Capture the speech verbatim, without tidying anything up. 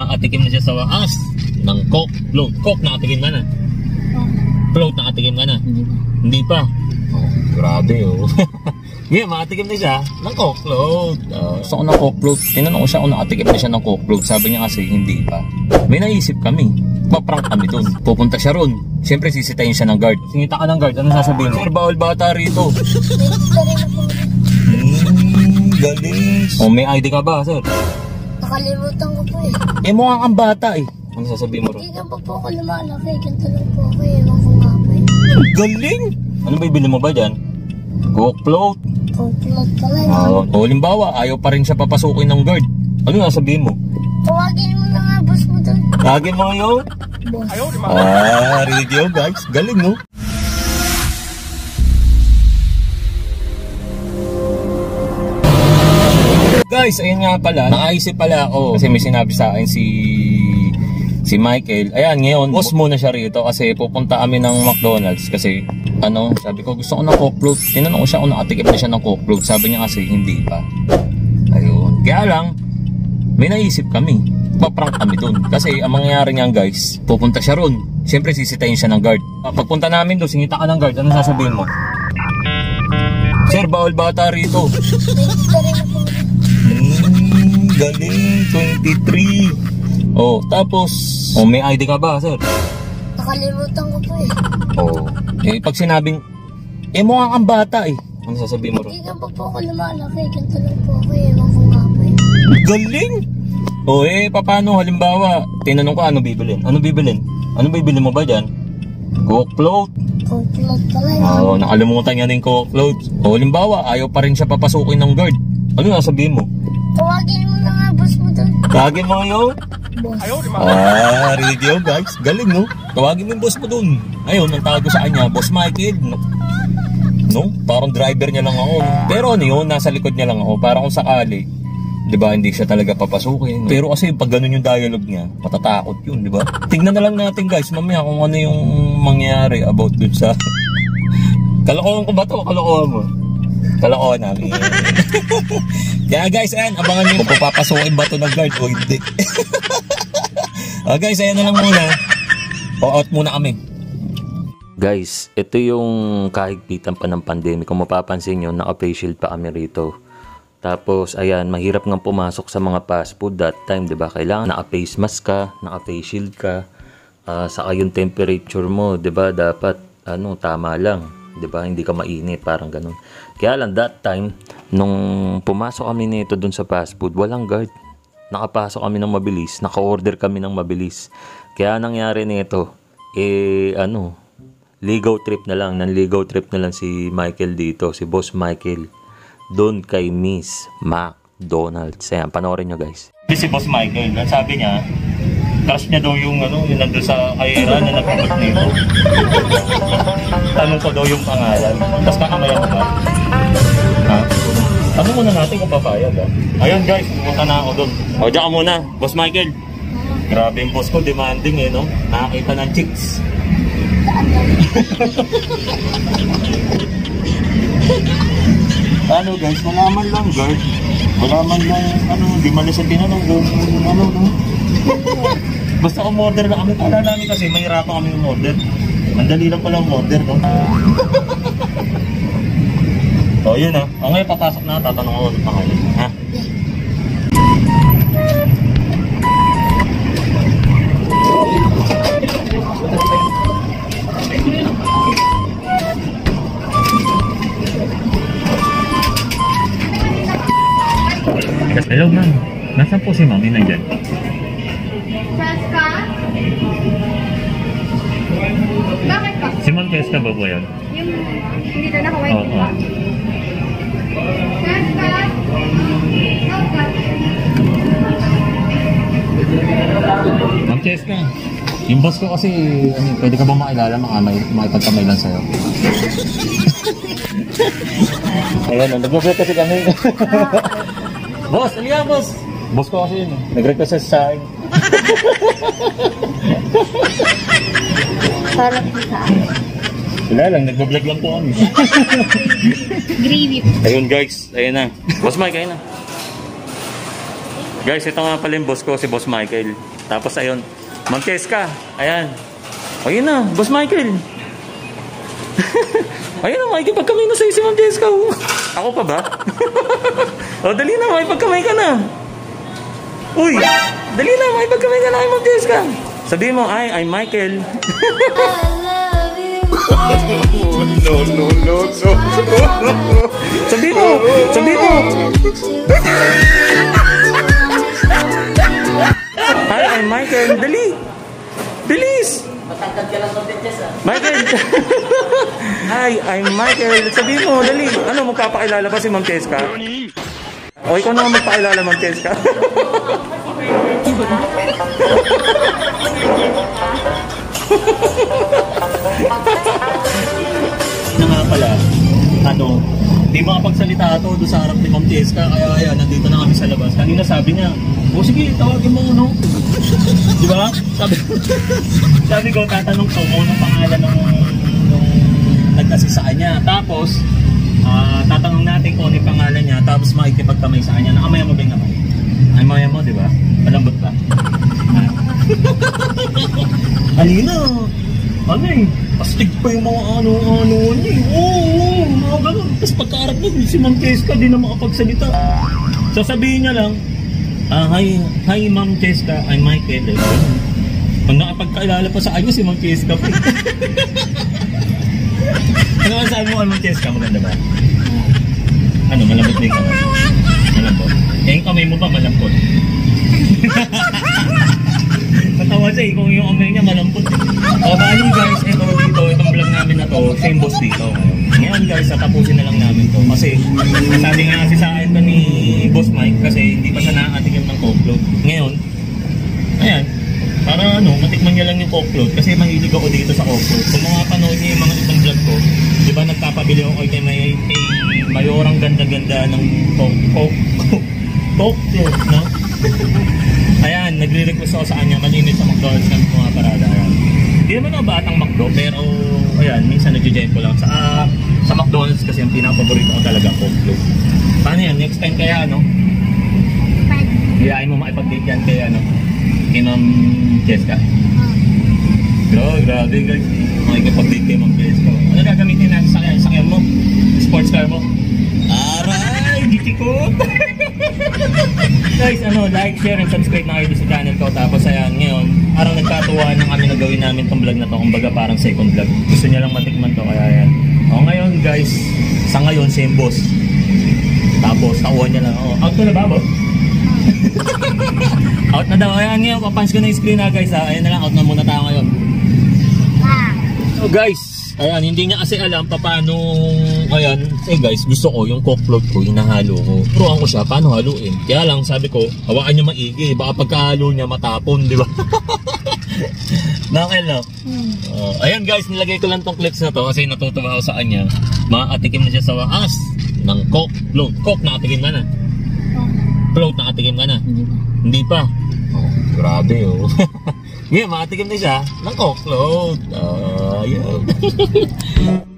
Nakatikim na siya sa wakas ng Coke Float. Coke, nakatikim ka na? Float, nakatikim ka na? Hindi pa. Hindi pa? Oh, grabe oh. Ngayon, makatikim na siya ng Coke Float. Uh, gusto ko ng Coke Float. Tinanong ko siya kung nakatikim na siya ng Coke Float. Sabi niya kasi hindi pa. May naisip kami. Paprank kami dun. Pupunta siya ron. Siyempre, sisitayin siya ng guard. Singita ka ng guard. Anong sasabihin? Sir, bawal bata rito. Hmm, galing. Oh, may I D ka ba, sir? Nakalimutan ko po eh. Eh, mukha kang bata eh. Anong sasabihin mo ron? Hindi na po po ako lumalaki. Ganto lang po ako eh. Ewan ko nga po eh. Galing! Ano ba ibili mo ba dyan? Coke Float. Coke Float pala yun. O, halimbawa, ayaw pa rin siya papasukin ng guard. Ano nasabihin mo? Tawagin mo na nga, boss mo doon. Tawagin mo ngayon? Boss. Ah, radio guys. Galing, no? Guys, ayun nga pala. Nakaisip pala ako. Kasi may sinabi sa akin si... si Michael. Ayan, ngayon, boss muna siya rito kasi pupunta kami ng McDonald's kasi ano, sabi ko gusto ko ng Coke Float. Tinanong ko siya kung nakatikim na siya ng Coke Float. Sabi niya kasi hindi pa. Ayun. Kaya lang, may naisip kami. Paprank kami dun. Kasi ang mangyayari niyan guys, pupunta siya ron. Siyempre sisitayin siya ng guard. Pagpunta namin doon, singita ka ng guard. Anong sasabihin mo? Sir, bawal bata rito. Hmm, galing. twenty-three. Oh, tapos, oh, may I D ka ba, sir? Nakalimutan ko po eh. Oh, eh, pag sinabing, eh, mukha kang bata eh. Ano sasabihin mo ron? Hindi na po po ako lumalaki. Ganto lang po ako eh. Ewan ko nga po eh. Galing! Oh, eh, paano, halimbawa, tinanong ko, ano bibilin? Ano bibilin? Ano bibilin mo ba dyan? Coke Float. Coke Float pala yun. Oo, oh, nakalimutan niya ng Coke Float. Oh, halimbawa, ayaw pa rin siya papasukin ng guard. Ano nasabihin mo? Tawagin mo na nga, boss mo doon. Tawagin mo ngayon? Boss. Ah, radio guys. Galing no? Tawagin mo yung boss mo dun. Ayun, ang tawag ko sa kanya, Boss Michael. No? No? Parang driver niya lang ako. Pero ano yun, nasa likod niya lang ako. Parang kung sakali, di ba, hindi siya talaga papasukin. No? Pero kasi pag ganun yung dialogue niya, matatakot yun, di ba? Tignan na lang natin guys, mamaya kung ano yung mangyari about dun sa... Kalokohan ko ba ito? Kalokohan mo? Kalokohan namin. Kaya guys, ayan, abangan nyo kung papapasukin ba ito ng guard o hindi. Oh guys, ayan na lang muna. Pa-out muna kami. Guys, ito yung kahigpitan pa ng pandemic. Kung mapapansin nyo, naka-face shield pa kami rito. Tapos, ayan, mahirap nga pumasok sa mga fast food that time, diba? Kailangan naka-face mask ka, naka-face shield ka, uh, saka yung temperature mo, diba? Dapat, ano, tama lang, diba? Hindi ka mainit, parang ganun. Kaya lang, that time, nung pumasok kami nito dun sa fast food, walang guard. Nakapasok kami ng mabilis, naka-order kami ng mabilis. Kaya nangyari nito, eh ano, ligaw trip na lang, nanligaw trip na lang si Michael dito, si Boss Michael, doon kay Miss McDonald's. Ayan, panoorin nyo guys. Si Boss Michael, sabi niya, crush niya daw yung ano, yung nandun sa Aira na nagpapag nito. Tanong ko daw yung pangalan, tapos kakamaya ko ba? Ha? Tanong muna natin kung papayag ha. Ayun guys, pupunta na ako doon. O, dyan ka muna, Boss Michael. Grabe yung boss ko, demanding eh no? Nakakita ng chicks. Ano guys, malaman lang guard. Malaman lang, ano, di malis ang tinanong. Ano, no? Basta umorder lang kami. Kala namin kasi, mahirapan kami umorder. Mandali lang palang umorder, no? O, yun ha. O, ngayon papasok na, tatanong ko ulit pa kayo. Ha? Hello, ma'am. Nasaan po si ma'am? Hindi nandyan. Cheska? Bakit ka? Si ma'am Cheska ba po yan? Yung hindi na nakawain ko pa. Cheska? Cheska? Ma'am Cheska, yung boss ko kasi, ano, pwede ka ba makilala? Makipagkamay lang sa'yo. Ayan, nagpapit kasi kami. Boss, ano yan, boss? Boss ko kasi yun. Nag-request sa akin. Parang sa akin. Wala lang, nag-vlog lang po kami. Gravy. Ayun guys, ayun na. Boss Mike, ayun na. Guys, ito nga pala yung boss ko, si Boss Michael. Tapos ayun, Ma'am Cheska. Ayan. Ayun na, Boss Michael. Ayun na, Michael, pagkamay na sa'yo si Ma'am Cheska. Ako pa ba? O, dali na, may pagkamay ka na. Uy, dali na, may pagkamay ka na kay Ma'am Cheska. Sabi mo, ay, I'm Michael. No, no, no, no. Sabi mo, sabi mo. Hi, I'm Michael. Dali. Bilis. Matangkad ka lang mabitches ah. Michael. Hi, I'm Michael. Sabihin mo, dali. Ano, magpapakilala ba si Ma'am Cheska? O, ikaw na magpakilala, Ma'am Cheska. Ito nga pala, ano, hindi makapagsalita ito doon sa harap ni Ma'am Cheska. Kaya kaya, nandito na kami sa labas. Kanina sabi niya, o sige, tawagin mo, no? Di ba? Sabi, sabi ko, tatanong ko kung anong pangalan ng nagtasi sa kanya. Tapos, uh, tatanong natin kung anong pangalan niya. Tapos makikipagtamay sa kanya. Nakamaya mo ba yung kamay? Ay, maya mo, di ba? Malambot ba? Halina! Ano eh? Pastig pa yung mga ano-ano niya. Oo, oo, mga ganun. Tapos pagkaharap mo, si Ma'am Cheska, di na makapagsalita. Sasabihin niya lang, ah, hi, hi Ma'am Cheska, I'm Michael. Pag nakapagkailala pa sa ayo si Ma'am Cheska. Ano ang saan mo, Ma'am Cheska? Maganda ba? Ano, malambot na yung kamay? Malambot. Eh, yung kamay mo ba malambot? Natawa siya eh, kung yung kamay niya malambot. O, bali guys, ito dito, itong vlog namin na to, same boss dito. Ngayon guys, natapusin na lang namin to. Kasi, sabi nga kasi sa akin to ni Boss Mike, kasi hindi pa siya nakakatikim ng Coke Float. Ngayon, ayan, para ano, matikman niya lang yung Coke Float, kasi mahilig ako dito sa Coke Float. Kung mga panood niya yung mga itong vlog ko, di ba nagpapabili ako kay may, may mayorang ganda-ganda ng Coke Float, no? Ayan, nagre-request ako sa kanya, malinit sa McDonald's ng mga parada. Hindi naman ako batang McDo, pero ayan, minsan nagje-jet ko lang sa, uh, sa McDonald's kasi ang pinaka-favorito ko talaga, Coke Float. Paano yan? Next time kaya, ano? Hiyain mo makipag-date yan kaya, ano? Kay Ma'am Cheska? Oo. Grabe, guys. Makikipag-date kay Ma'am Cheska. Ano gagamitin natin sa sakyan? Sakyan mo? Sports car mo? Aray! Gitikot! Guys, ano, like, share, and subscribe na kayo sa channel ko. Tapos, ayan, ngayon, parang nagkatuwaan na kami na gawin namin tong vlog na to. Kumbaga, parang second vlog. Gusto niya lang matikman to, kaya ayan. O, ngayon, guys, sa ngayon, same boss. Tapos, takuan niya lang. Oh, out ko na ba, boss? Out na daw. Ayan ngayon, papunch ko na yung screen na guys. Ha? Ayan na lang, out na muna tayo ngayon. So guys, ayan, hindi niya kasi alam paano, ayan, eh guys, gusto ko yung Coke Float ko, hinahalo ko. Turuan ko siya, paano haluin? Kaya lang, sabi ko, hawaan niya maigi. Baka pagkahalo niya, matapon, di ba? Nakakil na. Uh, ayan guys, nilagay ko lang tong clips na to kasi natutuwa ako sa kanya. Makatikim na siya sa wakas ng Coke Float. Coke, nakatikim ka na? Float, nakatikim ka na? Hindi pa. Hindi pa? Oh, grabe oh. Ngayon, makatikim na siya ng Coke Float. Uh, yeah.